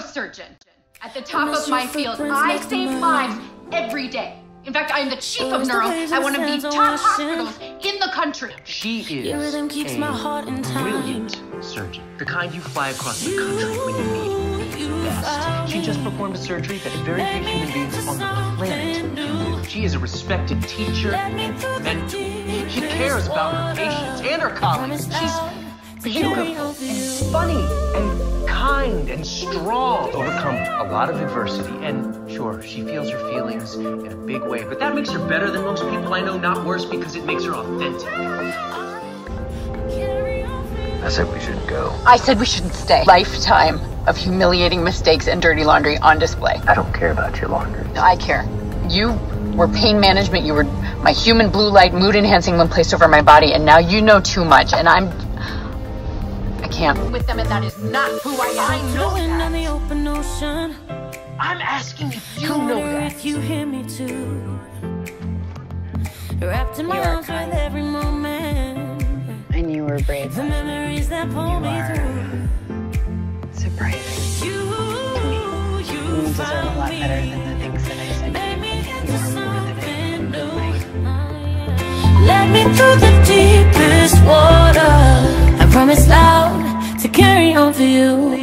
neurosurgeon at the top of my field. I save lives every day. In fact, I am the chief of neuro at one of the top hospitals in the country. She is a brilliant surgeon, the kind you fly across the country when you need it best. She just performed a surgery that very few human beings on the planet can do. She is a respected teacher and mentor. She cares about her patients and her colleagues. She's beautiful and funny and kind and strong. Overcome a lot of adversity, and sure, she feels her feelings in a big way, but that makes her better than most people I know, not worse, because it makes her authentic. I said we shouldn't go. I said we shouldn't stay. Lifetime of humiliating mistakes and dirty laundry on display. I don't care about your laundry. No, I care. You were pain management, you were my human blue light, mood enhancing when placed over my body, and now you know too much, and I can't with them, and that is not who I am. I know that. I'm asking if you know that. You hear me too. Wrapped in my arms with every moment. And you were brave. The memories that pull me through. Surprising. You deserve a lot better than the things that I said. You are more than I. Let me through the deepest water. I promise loud to carry on for you.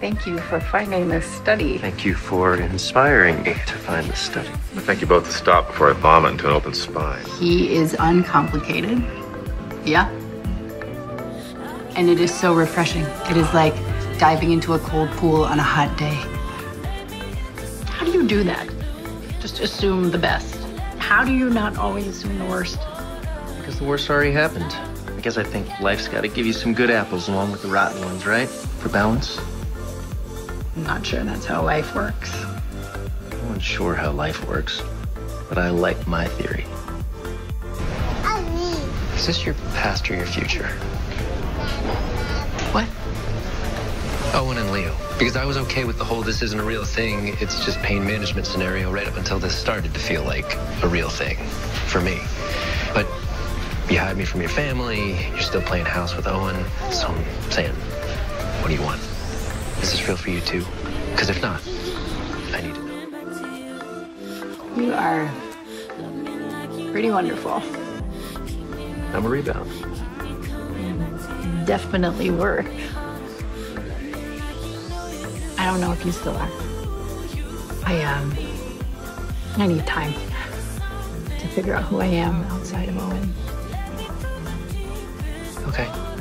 Thank you for finding this study. Thank you for inspiring me to find this study. I thank you both to stop before I vomit into an open spine. He is uncomplicated. Yeah. And it is so refreshing. It is like diving into a cold pool on a hot day. How do you do that? Just assume the best. How do you not always assume the worst? Because the worst already happened. Because I think life's got to give you some good apples along with the rotten ones, right? For balance. I'm not sure that's how life works. I'm not sure how life works, but I like my theory. Is this your past or your future? What? Owen and Leo. Because I was okay with the whole "this isn't a real thing, it's just pain management" scenario right up until this started to feel like a real thing for me. But you hide me from your family, you're still playing house with Owen, so I'm saying, what do you want? Is this real for you too? Because if not, I need to know. You are pretty wonderful. I'm a rebound. Definitely were. I don't know if you still are. I need time to figure out who I am outside of Owen. Okay.